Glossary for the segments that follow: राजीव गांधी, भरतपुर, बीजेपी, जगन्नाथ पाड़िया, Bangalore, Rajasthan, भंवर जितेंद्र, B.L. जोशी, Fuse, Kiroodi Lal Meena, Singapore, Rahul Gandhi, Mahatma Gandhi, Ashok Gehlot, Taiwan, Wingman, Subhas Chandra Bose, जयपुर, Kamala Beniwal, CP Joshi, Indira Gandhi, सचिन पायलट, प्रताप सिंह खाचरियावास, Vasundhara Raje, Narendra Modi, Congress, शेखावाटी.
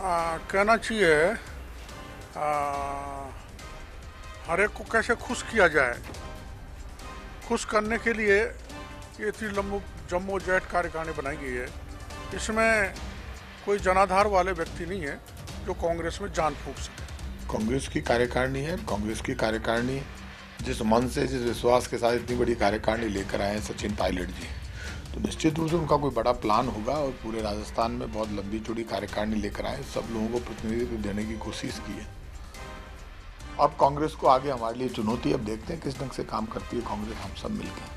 कहना चाहिए हर एक को कैसे खुश किया जाए, खुश करने के लिए ये इतनी लंबी जम्मो जैट कार्यकारिणी बनाई गई है। इसमें कोई जनाधार वाले व्यक्ति नहीं है जो कांग्रेस में जान फूंक सके। कांग्रेस की कार्यकारिणी है, कांग्रेस की कार्यकारिणी जिस मन से, जिस विश्वास के साथ इतनी बड़ी कार्यकारिणी लेकर आए हैं सचिन पायलट जी, तो निश्चित रूप से उनका कोई बड़ा प्लान होगा और पूरे राजस्थान में बहुत लंबी चौड़ी कार्यकारिणी लेकर आए, सब लोगों को प्रतिनिधित्व देने की कोशिश की है। अब कांग्रेस को आगे हमारे लिए चुनौती, अब देखते हैं किस ढंग से काम करती है कांग्रेस हम सब मिलकर।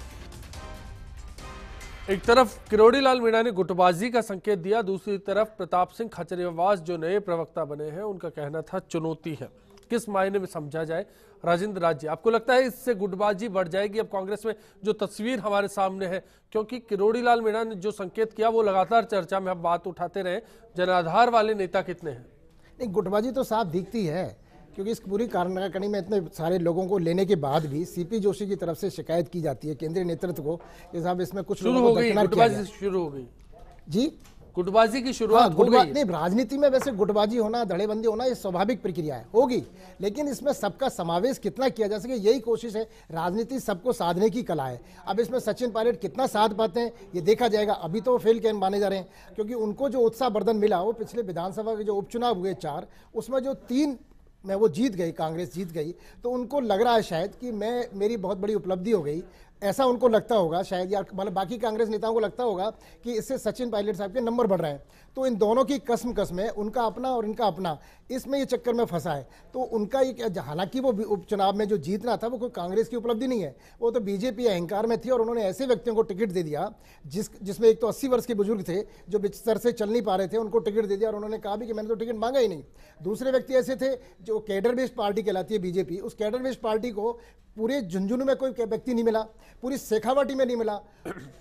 एक तरफ किरोड़ी लाल मीणा ने गुटबाजी का संकेत दिया, दूसरी तरफ प्रताप सिंह खाचरियावास जो नए प्रवक्ता बने हैं उनका कहना था चुनौती है। किस मायने में समझा जाए राजेंद्र राज जी, आपको लगता है इससे गुटबाजी बढ़ जाएगी अब कांग्रेस में जो तस्वीर हमारे सामने है? क्योंकि किरोड़ी लाल मीणा ने जो संकेत किया वो लगातार चर्चा में हम बात उठाते रहे, जनाधार वाले नेता कितने हैं? नहीं, गुटबाजी तो साफ दिखती है क्योंकि इस पूरी कार्यकारिणी में इतने सारे लोगों को लेने के बाद भी सीपी जोशी की तरफ से शिकायत की जाती है केंद्रीय नेतृत्व को कि साहब इसमें कुछ गुटबाजी शुरू हो गई जी, गुटबाजी की शुरुआत हो गई। नहीं, राजनीति में वैसे गुटबाजी होना, धड़ेबंदी होना ये स्वाभाविक प्रक्रिया है, होगी, लेकिन इसमें सबका समावेश कितना किया जा सके यही कोशिश है। राजनीति सबको साधने की कला है। अब इसमें सचिन पायलट कितना साध पाते हैं ये देखा जाएगा। अभी तो फेल कैन माने जा रहे हैं क्योंकि उनको जो उत्साहवर्धन मिला वो पिछले विधानसभा के जो उपचुनाव हुए 4, उसमें जो 3 मैं वो जीत गई, कांग्रेस जीत गई, तो उनको लग रहा है शायद कि मैं मेरी बहुत बड़ी उपलब्धि हो गई, ऐसा उनको लगता होगा शायद, या मतलब बाकी कांग्रेस नेताओं को लगता होगा कि इससे सचिन पायलट साहब के नंबर बढ़ रहे हैं। तो इन दोनों की कसम है, उनका अपना और इनका अपना, इसमें ये चक्कर में फंसा है। तो उनका एक, हालांकि वो उपचुनाव में जो जीतना था वो कोई कांग्रेस की उपलब्धि नहीं है, वो तो बीजेपी अहंकार में थी और उन्होंने ऐसे व्यक्तियों को टिकट दे दिया जिसमें एक तो 80 वर्ष के बुजुर्ग थे जो बिस्तर से चल नहीं पा रहे थे, उनको टिकट दे दिया और उन्होंने कहा भी कि मैंने तो टिकट मांगा ही नहीं। दूसरे व्यक्ति ऐसे थे जो कैडर बेस्ड पार्टी कहलाती है बीजेपी, उस कैडर बेस्ड पार्टी को पूरे झुंझुनू में कोई व्यक्ति नहीं मिला, पूरी शेखावाटी में नहीं मिला,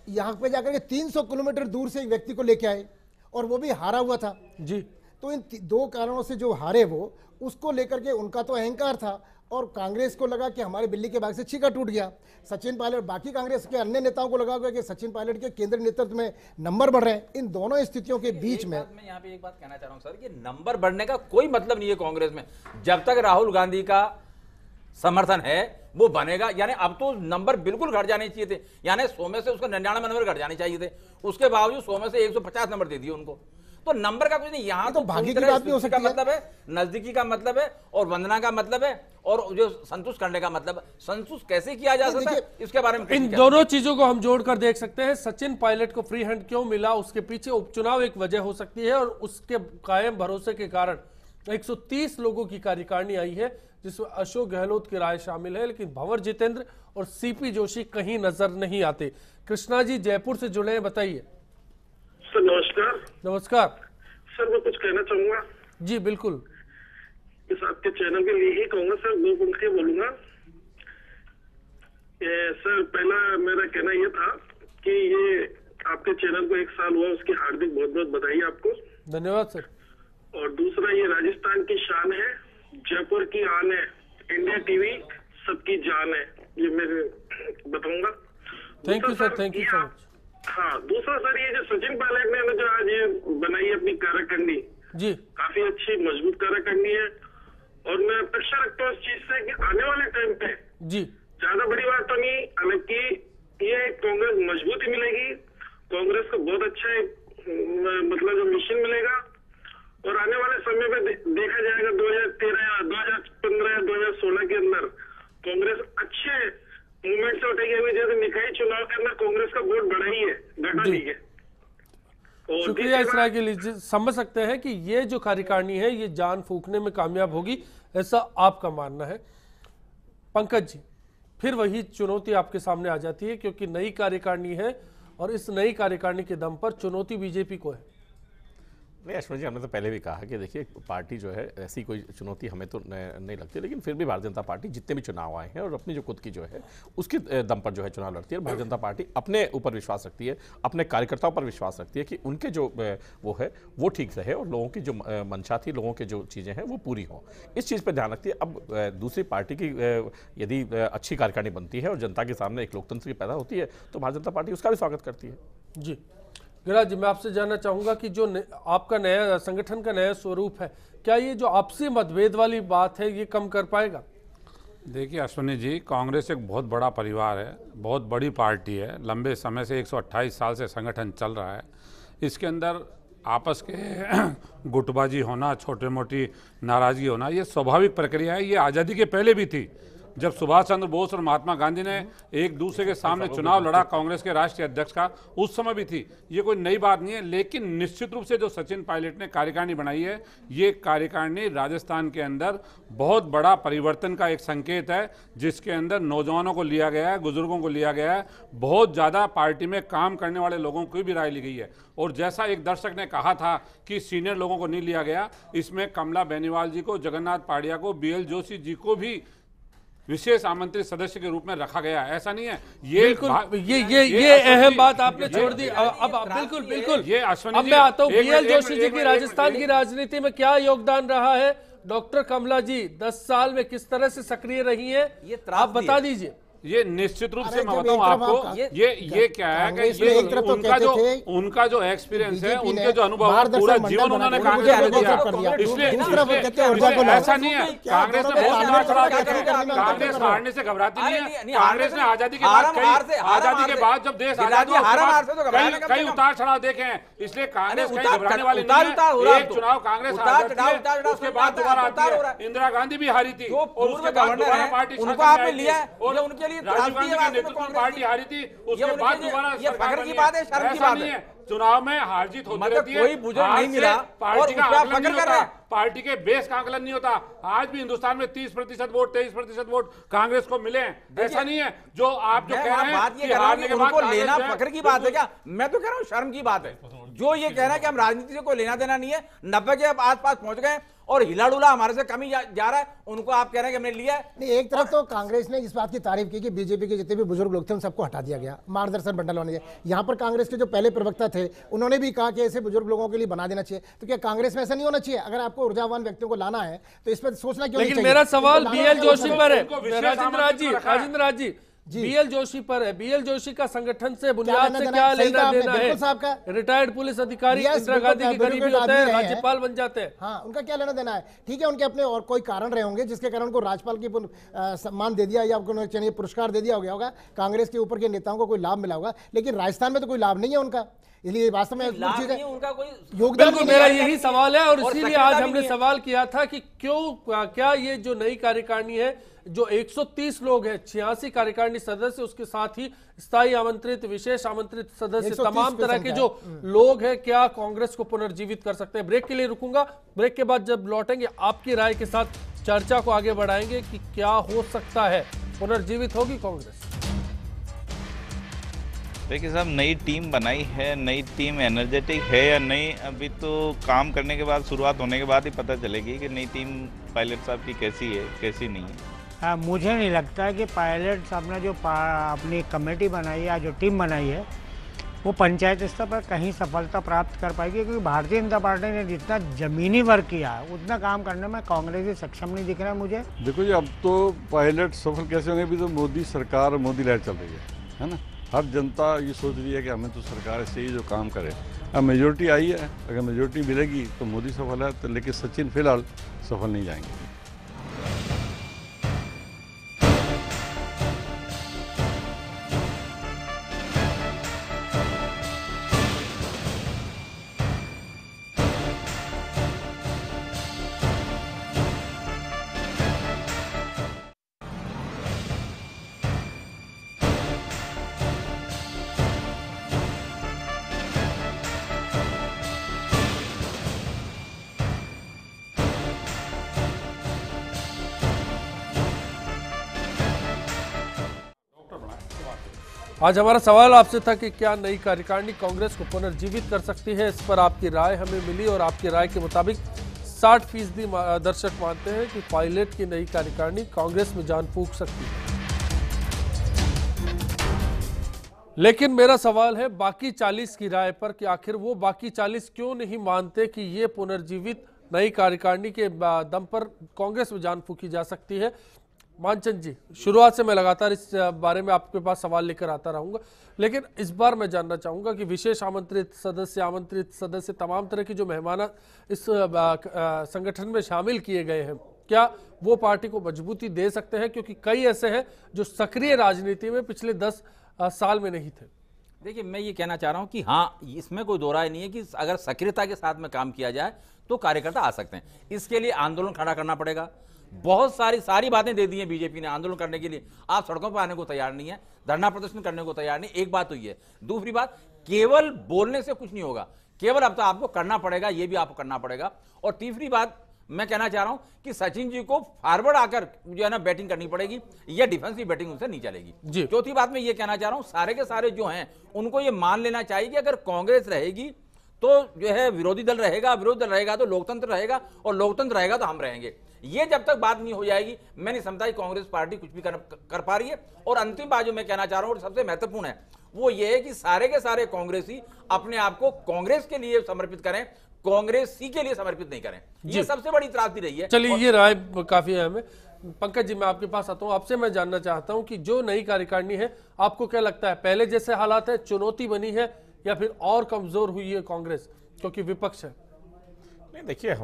यहाँ पे जाकर के 300 किलोमीटर दूर से एक व्यक्ति को लेके आए और वो भी हारा हुआ था जी। तो इन 2 कारणों से जो हारे वो उसको लेकर के उनका तो अहंकार था और कांग्रेस को लगा कि हमारे बिल्ली के भाग से छीका टूट गया। सचिन पायलट, बाकी कांग्रेस के अन्य नेताओं को लगा होगा कि सचिन पायलट के केंद्रीय नेतृत्व में नंबर बढ़ रहे हैं। इन दोनों स्थितियों के बीच में मैं यहाँ पे एक बात कहना चाह रहा हूँ सर, कि नंबर बढ़ने का कोई मतलब नहीं है कांग्रेस में। जब तक राहुल गांधी का समर्थन है वो बनेगा, यानी अब तो नंबर बिल्कुल घट जाने चाहिए थे, यानी 100 में से उसको 99 नंबर घट जाने चाहिए थे, उसके बावजूद 100 में से 150 नंबर दे दिए उनको। तो नंबर का कुछ नहीं, यहाँ तो भाग्य की बात भी हो सकती है, मतलब है नजदीकी का मतलब है और वंदना का मतलब है और जो संतुष्ट करने का मतलब, संतुष्ट कैसे किया जा सकता है इसके बारे में इन दोनों चीजों को हम जोड़कर देख सकते हैं। सचिन पायलट को फ्री हैंड क्यों मिला, उसके पीछे उपचुनाव एक वजह हो सकती है और उसके कायम भरोसे के कारण 130 लोगों की कार्यकारिणी आई है जिसमें अशोक गहलोत की राय शामिल है, लेकिन भंवर जितेंद्र और सीपी जोशी कहीं नजर नहीं आते। कृष्णा जी जयपुर से जुड़े हैं, बताइए। सर नमस्कार। नमस्कार सर, मैं कुछ कहना चाहूंगा। जी बिल्कुल, इस आपके चैनल के लिए ही कहूंगा सर, दो गुण के बोलूंगा। सर पहला मेरा कहना यह था कि ये आपके चैनल को 1 साल हुआ, उसकी हार्दिक बहुत बहुत बधाई आपको। धन्यवाद सर। और दूसरा ये राजस्थान की शान है, जयपुर की आन है, इंडिया टीवी सबकी जान है, ये मैं बताऊंगा। Thank you sir, thank you so much. हाँ दूसरा सर, ये जो सचिन पायलट ने जो आज ये बनाई अपनी कार्यकारिणी जी, काफी अच्छी मजबूत कार्यकारिणी है और मैं अपेक्षा रखता हूँ इस चीज से कि आने वाले टाइम पे जी ज्यादा बड़ी बात तो नहीं, हालांकि ये कांग्रेस मजबूती मिलेगी, कांग्रेस को बहुत अच्छा मतलब जो मिशन मिलेगा और आने वाले समय में देखा जाएगा 2013 या 2015 या 2016 के अंदर कांग्रेस अच्छे मूवमेंट से उठेगी। अभी जैसे निकाय चुनाव के अंदर कांग्रेस का वोट बढ़ा ही है, घटा नहीं है। शुक्रिया इस राय के लिए। समझ सकते हैं कि ये जो कार्यकारिणी है ये जान फूकने में कामयाब होगी, ऐसा आपका मानना है। पंकज जी फिर वही चुनौती आपके सामने आ जाती है क्योंकि नई कार्यकारिणी है और इस नई कार्यकारिणी के दम पर चुनौती बीजेपी को है। नहीं अश्विन जी, हमने तो पहले भी कहा कि देखिए पार्टी जो है ऐसी कोई चुनौती हमें तो नहीं लगती, लेकिन फिर भी भारतीय जनता पार्टी जितने भी चुनाव आए हैं और अपनी जो खुद की जो है उसके दम पर जो है चुनाव लड़ती है। भारतीय जनता पार्टी अपने ऊपर विश्वास रखती है, अपने कार्यकर्ताओं पर विश्वास रखती है कि उनके जो वो है वो ठीक रहे और लोगों की जो मंशा थी, लोगों की जो चीज़ें हैं वो पूरी हों, इस चीज़ पर ध्यान रखती है। अब दूसरी पार्टी की यदि अच्छी कार्यकारिणी बनती है और जनता के सामने एक लोकतंत्र की पैदा होती है तो भारतीय जनता पार्टी उसका भी स्वागत करती है। जी गिरिराज, मैं आपसे जानना चाहूँगा कि जो आपका नया संगठन का नया स्वरूप है, क्या ये जो आपसी मतभेद वाली बात है ये कम कर पाएगा? देखिए अश्विनी जी, कांग्रेस एक बहुत बड़ा परिवार है, बहुत बड़ी पार्टी है, लंबे समय से 128 साल से संगठन चल रहा है। इसके अंदर आपस के गुटबाजी होना, छोटे मोटी नाराज़गी होना, ये स्वाभाविक प्रक्रिया है। ये आज़ादी के पहले भी थी, जब सुभाष चंद्र बोस और महात्मा गांधी ने एक दूसरे के सामने चुनाव लड़ा कांग्रेस के राष्ट्रीय अध्यक्ष का, उस समय भी थी। ये कोई नई बात नहीं है। लेकिन निश्चित रूप से जो सचिन पायलट ने कार्यकारिणी बनाई है, ये कार्यकारिणी राजस्थान के अंदर बहुत बड़ा परिवर्तन का एक संकेत है, जिसके अंदर नौजवानों को लिया गया है, बुजुर्गों को लिया गया है, बहुत ज़्यादा पार्टी में काम करने वाले लोगों की भी राय ली गई है। और जैसा एक दर्शक ने कहा था कि सीनियर लोगों को नहीं लिया गया, इसमें कमला बेनीवाल जी को, जगन्नाथ पाड़िया को, B.L. जोशी जी को भी विशेष आमंत्रित सदस्य के रूप में रखा गया। ऐसा नहीं है, ये अहम बात आपने छोड़ दी। अब बिल्कुल बिल्कुल ये अब मैं आता हूँ B.L. जोशी जी की राजस्थान की राजनीति में क्या योगदान रहा है, डॉक्टर कमला जी 10 साल में किस तरह से सक्रिय रही है, आप बता दीजिए। ये निश्चित रूप से मैं बताऊँ आपको, ये क्या है कि ये उनका जो एक्सपीरियंस है, उनके जो अनुभव, पूरा जीवन उन्होंने कांग्रेस में दिया, इसलिए ऐसा नहीं है। कांग्रेस ने कांग्रेस हारने से घबराती नहीं है। कांग्रेस ने आजादी के बाद जब देश आजाद हुआ, कई उतार चढ़ाव देखे हैं, इसलिए कांग्रेस कहीं घबराने वाली नहीं है। एक चुनाव कांग्रेस हार, उसके बाद दोबारा आती है। इंदिरा गांधी भी हारी थी, उसके बाद दोबारा पार्टी आपने लिया, और उनके राजीव गांधी के नेतृत्व में पार्टी हारी थी, उसके बाद दोबारा सरकार की बात है, शर्म की बात है। चुनाव में हार जीत होती रहती है, कोई बुजुर्ग नहीं मिला पार्टी का आकलन नहीं होता, पार्टी के बेस का आकलन नहीं होता। आज भी हिंदुस्तान में 30% वोट, 23% वोट कांग्रेस को मिले हैं। ऐसा नहीं है जो आप जो कह रहे हैं कि हारने के बाद लेना फक्र की बात है, क्या मैं तो कह रहा हूँ शर्म की बात है। जो ये कहना कि हम राजनीति को लेना देना नहीं है, 90 के अब आसपास पहुंच गए और हिलाडुला हमारे से कमी जा रहा है, उनको आप कह रहे हैं कि हमने लिया है। नहीं, एक तरफ तो कांग्रेस ने इस बात की तारीफ की कि बीजेपी के जितने भी बुजुर्ग लोग थे उन सबको हटा दिया गया, मार्गदर्शन बंडल होने दिया। यहाँ पर कांग्रेस के जो पहले प्रवक्ता थे उन्होंने भी कहा कि ऐसे बुजुर्ग लोगों के लिए बना देना चाहिए। तो क्या कांग्रेस में ऐसा नहीं होना चाहिए? अगर आपको ऊर्जावान व्यक्तियों को लाना है तो इस पर सोचना क्यों? लेकिन मेरा सवाल B.L. जोशी पर है। राजेंद्र राज जी B.L. जोशी पर है। B.L. जोशी का संगठन से बुनियाद से क्या लेना देना है? रिटायर्ड पुलिस अधिकारी इंदिरा गांधी के करीबी होते हैं, राज्यपाल बन जाते हैं। हाँ, उनका क्या लेना देना है? ठीक है, उनके अपने और कोई कारण रहे होंगे जिसके कारण उनको राज्यपाल की सम्मान दे दिया या उनको पुरस्कार दे दिया होगा, कांग्रेस के ऊपर के नेताओं को कोई लाभ मिला होगा, लेकिन राजस्थान में तो कोई लाभ नहीं है उनका। इसलिए वास्तव में उनका कोई योगदान, मेरा यही सवाल है। और इसीलिए आज हमने सवाल किया था कि क्यों, क्या ये जो नई कार्यकारिणी है, जो 130 लोग हैं, 86 कार्यकारिणी सदस्य, उसके साथ ही स्थायी आमंत्रित, विशेष आमंत्रित सदस्य, तमाम तरह के जो लोग हैं, क्या कांग्रेस को पुनर्जीवित कर सकते हैं? ब्रेक के लिए रुकूंगा, ब्रेक के बाद जब लौटेंगे आपकी राय के साथ चर्चा को आगे बढ़ाएंगे कि क्या हो सकता है, पुनर्जीवित होगी कांग्रेस। देखिए साहब, नई टीम बनाई है, नई टीम एनर्जेटिक है या नहीं, अभी तो काम करने के बाद, शुरुआत होने के बाद ही पता चलेगी कि नई टीम पायलट साहब की कैसी है, कैसी नहीं है। मुझे नहीं लगता कि पायलट साहब ने जो अपनी कमेटी बनाई या जो टीम बनाई है वो पंचायत स्तर पर कहीं सफलता प्राप्त कर पाएगी, क्योंकि भारतीय जनता पार्टी ने जितना ज़मीनी वर्क किया उतना काम करने में कांग्रेस ही सक्षम नहीं दिख रहा है मुझे। देखो जी, अब तो पायलट सफल कैसे होंगे, अभी तो मोदी सरकार, मोदी लहर चल रही है ना। हर जनता ये सोच रही है कि हमें तो सरकार से ही जो काम करे। अब मेजोरिटी आई है, अगर मेजोरिटी मिलेगी तो मोदी सफल है, तो लेकिन सचिन फिलहाल सफल नहीं जाएंगे। आज हमारा सवाल आपसे था कि क्या नई कार्यकारिणी कांग्रेस को पुनर्जीवित कर सकती है, इस पर आपकी राय हमें मिली और आपकी राय के मुताबिक 60% दर्शक मानते हैं कि पायलट की नई कार्यकारिणी कांग्रेस में जान फूंक सकती है। लेकिन मेरा सवाल है बाकी 40 की राय पर कि आखिर वो बाकी 40 क्यों नहीं मानते कि ये पुनर्जीवित नई कार्यकारिणी के दम पर कांग्रेस में जान फूंकी जा सकती है। मानचंद जी, शुरुआत से मैं लगातार इस बारे में आपके पास सवाल लेकर आता रहूंगा, लेकिन इस बार मैं जानना चाहूंगा कि विशेष आमंत्रित सदस्य, तमाम तरह की जो मेहमान इस संगठन में शामिल किए गए हैं, क्या वो पार्टी को मजबूती दे सकते हैं? क्योंकि कई ऐसे हैं जो सक्रिय राजनीति में पिछले 10 साल में नहीं थे। देखिए, मैं ये कहना चाह रहा हूँ कि हाँ, इसमें कोई दोहराय नहीं है कि अगर सक्रियता के साथ में काम किया जाए तो कार्यकर्ता आ सकते हैं। इसके लिए आंदोलन खड़ा करना पड़ेगा। बहुत सारी बातें दे दी हैं बीजेपी ने आंदोलन करने के लिए। आप सड़कों पर आने को तैयार नहीं है, धरना प्रदर्शन करने को तैयार नहीं। एक बात तो ये। दूसरी बात, केवल बोलने से कुछ नहीं होगा, केवल अब तो आपको करना पड़ेगा, ये भी आपको करना पड़ेगा। और तीसरी बात मैं कहना चाह रहा हूं कि सचिन जी को फॉरवर्ड आकर जो है ना बैटिंग करनी पड़ेगी, या डिफेंसिव बैटिंग उनसे नहीं चलेगी। चौथी बात मैं ये कहना चाह रहा हूं, सारे के सारे जो हैं उनको ये मान लेना चाहिए कि अगर कांग्रेस रहेगी तो जो है विरोधी दल रहेगा, विरोधी दल रहेगा तो लोकतंत्र रहेगा, और लोकतंत्र रहेगा तो हम रहेंगे। ये जब तक बात नहीं हो जाएगी, मैं नहीं समझता कि कांग्रेस पार्टी कुछ भी कर पा रही है। और अंतिम बात जो मैं कहना चाह रहा हूँ और सबसे महत्वपूर्ण है, वो ये है कि सारे के सारे कांग्रेसी अपने आप को कांग्रेस के लिए समर्पित करें, कांग्रेस ही के लिए समर्पित नहीं करें। ये सबसे बड़ी त्रासदी रही है। चलिए, ये राय काफी है हमें। पंकज जी, मैं आपके पास आता हूं। आपसे मैं जानना चाहता हूं कि जो नई कार्यकारिणी है, आपको क्या लगता है पहले जैसे हालात है, चुनौती बनी है या फिर और कमजोर हुई है कांग्रेस क्योंकि विपक्ष है? नहीं, देखिए,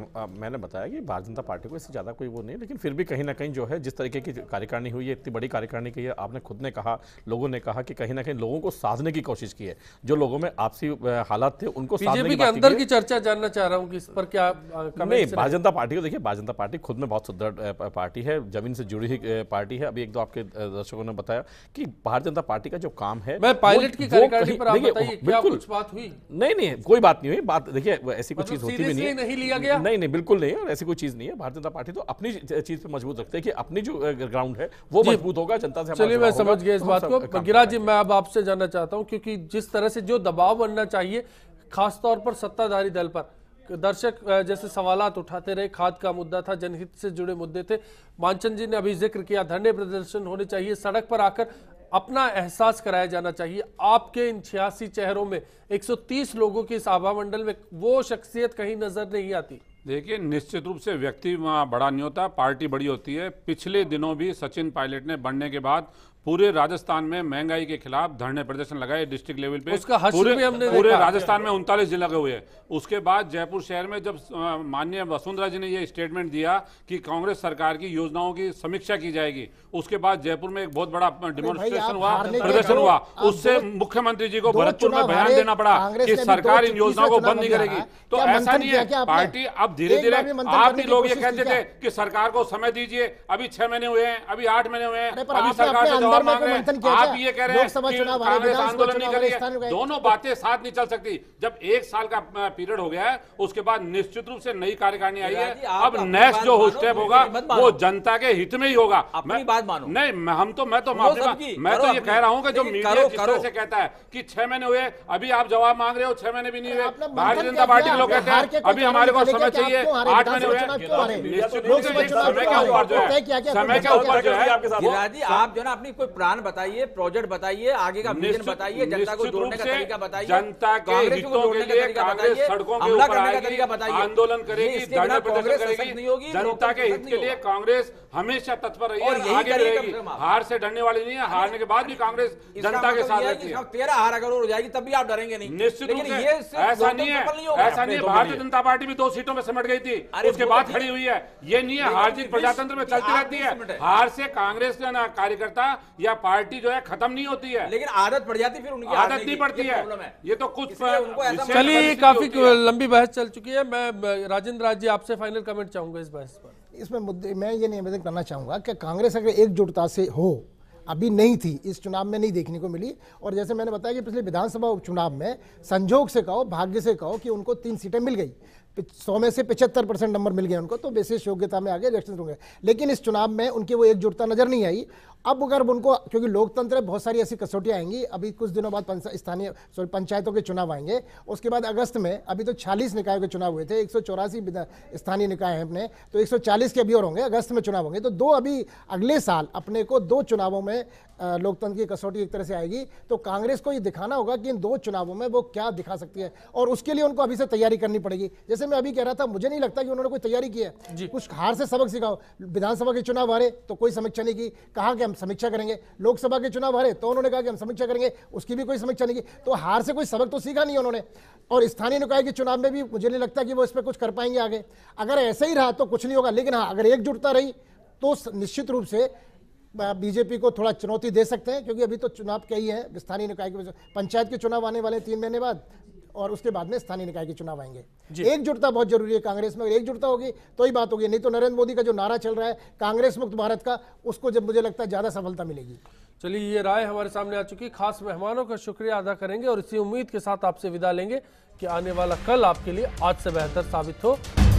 मैंने बताया कि भारतीय जनता पार्टी को इससे ज़्यादा कोई वो नहीं, लेकिन फिर भी कहीं ना कहीं जो है जिस तरीके की कार्यकारिणी हुई है, इतनी बड़ी कार्यकारिणी की है, आपने खुद ने कहा, लोगों ने कहा कि कहीं ना कहीं लोगों को साधने की कोशिश की है, जो लोगों में आपसी हालात थे उनको बीजेपी के अंदर की चर्चा जानना चाह रहा हूँ कि इस पर क्या। नहीं, भारतीय जनता पार्टी को देखिए, भारतीय जनता पार्टी खुद में बहुत सुदृढ़ पार्टी है, जमीन से जुड़ी हुई पार्टी है। अभी एक दो आपके दर्शकों ने बताया कि भारतीय जनता पार्टी का जो काम है, मैं पायलट की कार्यकारिणी पर आप बताइए क्या कुछ बात हुई? नहीं, कोई बात नहीं हुई। बात देखिए, ऐसी कोई चीज होती भी नहीं लिया गया। नहीं, बिल्कुल नहीं, और ऐसी कोई चीज नहीं है। भारतीय जनता पार्टी तो अपनी चीज पे मजबूत रखते हैं कि अपनी जो ग्राउंड है वो मजबूत होगा, जनता से। चलिए, मैं समझ गया इस बात को। गिरिराज जी, मैं अब आपसे जानना चाहता हूं, क्योंकि जिस तरह से जो दबाव बनना चाहिए खासतौर पर सत्ताधारी दल पर, दर्शक जैसे सवालात उठाते रहे, खाद का मुद्दा था, जनहित से जुड़े मुद्दे थे, मानचंद जी ने अभी जिक्र किया, धरने प्रदर्शन होने चाहिए, सड़क पर आकर अपना एहसास कराया जाना चाहिए। आपके इन 86 चेहरों में 130 लोगों के इस आभा मंडल में वो शख्सियत कहीं नजर नहीं आती। देखिए, निश्चित रूप से व्यक्ति वहाँ बड़ा नहीं होता, पार्टी बड़ी होती है। पिछले दिनों भी सचिन पायलट ने बनने के बाद पूरे राजस्थान में महंगाई के खिलाफ धरने प्रदर्शन लगाए डिस्ट्रिक्ट लेवल पे। उसका पूरे राजस्थान में 39 जिले लगे हुए हैं। उसके बाद जयपुर शहर में जब माननीय वसुंधरा जी ने ये स्टेटमेंट दिया कि कांग्रेस सरकार की योजनाओं की समीक्षा की जाएगी, उसके बाद जयपुर में एक बहुत बड़ा डेमोन्स्ट्रेशन हुआ, प्रदर्शन हुआ। उससे मुख्यमंत्री जी को भरतपुर में बयान देना पड़ा कि सरकार इन योजनाओं को बंद नहीं करेगी। तो ऐसा नहीं है पार्टी अब धीरे धीरे। आप भी लोग ये कहते थे कि सरकार को समय दीजिए, अभी 6 महीने हुए हैं, अभी 8 महीने हुए हैं, अभी सरकार। आप ये कह रहे हैं कांग्रेस आंदोलन नहीं करेगी, दोनों बातें साथ नहीं चल सकती। जब 1 साल का पीरियड हो गया है, उसके बाद निश्चित रूप से नई कार्यकारिणी आई है। अब नेक्स्ट जो स्टेप होगा वो जनता के हित में ही होगा। अपनी बात मानो। नहीं, हम तो मैं तो ये कह रहा हूँ कि जो मीडिया किस तरह से कहता है कि 6 महीने हुए, अभी आप जवाब मांग रहे हो, 6 महीने भी नहीं हुए। भारतीय जनता पार्टी के लोग कहते हैं अभी हमारे को समय चाहिए, 8 महीने हुए। समय के ऊपर जो है आप जो ना अपनी प्राण बताइए, प्रोजेक्ट बताइए, आगे का विजन बताइए, जनता को जोड़ने का तरीका बताइए, जनता के हितों के लिए कांग्रेस सड़कों के ऊपर आएगी, आंदोलन करेगी, धरना प्रदर्शन करेगी। जनता के हित के लिए कांग्रेस हमेशा तत्पर रही है, आगे रहेगी, हार से डरने वाली नहीं है। हारने के बाद भी कांग्रेस जनता के साथ रहती है। 13 हार अगर हो जाएगी तब भी आप डरेंगे नहीं। निश्चित रूप से ऐसा नहीं है, ऐसा नहीं है। भारतीय जनता पार्टी भी 2 सीटों में सिमट गई थी, उसके बाद खड़ी हुई है। ये नहीं है हार जीत प्रजातंत्र में चलती रहती है। हार से कांग्रेस ना कार्यकर्ता या पार्टी जो है खत्म नहीं होती है, लेकिन आदत पड़ जाती है, फिर उनकी आदत नहीं पड़ती है। ये तो कुछ। चलिए, काफी लंबी बहस चल चुकी है। मैं राजेंद्र राज जी आपसे फाइनल कमेंट चाहूंगा इस बहस पर। इसमें मुद्दे मैं ये निवेदन करना चाहूंगा कि कांग्रेस अगर एकजुटता से हो, अभी नहीं थी, इस चुनाव में नहीं देखने को मिली। और जैसे मैंने बताया कि पिछले विधानसभा उपचुनाव में संजोग से कहो, भाग्य से कहो कि उनको 3 सीटें मिल गई, 100 में से 75% नंबर मिल गए उनको, तो विशेष योग्यता में आगे इलेक्शन होंगे। लेकिन इस चुनाव में उनकी वो एकजुटता नजर नहीं आई। अब अगर उनको, क्योंकि लोकतंत्र में बहुत सारी ऐसी कसौटियाँ आएंगी, अभी कुछ दिनों बाद स्थानीय पंचायतों के चुनाव आएंगे, उसके बाद अगस्त में, अभी तो 40 निकायों के चुनाव हुए थे, 184 स्थानीय निकाय हैं अपने, तो 140 के अभी और होंगे, अगस्त में चुनाव होंगे। तो अगले साल अपने को 2 चुनावों में लोकतंत्र की कसौटी एक तरह से आएगी। तो कांग्रेस को ये दिखाना होगा कि इन 2 चुनावों में वो क्या दिखा सकती है, और उसके लिए उनको अभी से तैयारी करनी पड़ेगी। जैसे से मैं अभी कह रहा था, मुझे नहीं लगता कि उन्होंने कोई तैयारी की है। कुछ हार से सबक सिखाओ। विधानसभा के चुनाव हारे तो कोई समीक्षा नहीं की, कहा कि हम समीक्षा करेंगे। लोकसभा के चुनाव हारे तो उन्होंने कहा कि हम समीक्षा करेंगे, उसकी भी कोई समीक्षा नहीं की। तो हार से कोई सबक तो सीखा नहीं उन्होंने। और स्थानीय निकाय के चुनाव में भी मुझे नहीं लगता कि वो इस पर कुछ कर पाएंगे आगे। अगर ऐसे ही रहा तो कुछ नहीं होगा। लेकिन हाँ, अगर एकजुटता रही तो निश्चित रूप से बीजेपी को थोड़ा चुनौती दे सकते हैं, क्योंकि अभी तो चुनाव क्या ही है, स्थानीय निकाय के पंचायत के चुनाव आने वाले 3 महीने बाद और उसके बाद में स्थानीय निकाय के चुनाव आएंगे। एकजुटता बहुत जरूरी है कांग्रेस में। अगर एकजुटता होगी तो ही बात होगी, नहीं तो नरेंद्र मोदी का जो नारा चल रहा है कांग्रेस मुक्त भारत का, उसको जब मुझे लगता है ज़्यादा सफलता मिलेगी। चलिए, ये राय हमारे सामने आ चुकी। खास मेहमानों का शुक्रिया अदा करेंगे और इसी उम्मीद के साथ आपसे विदा लेंगे कि आने वाला कल आपके लिए आज से बेहतर साबित हो।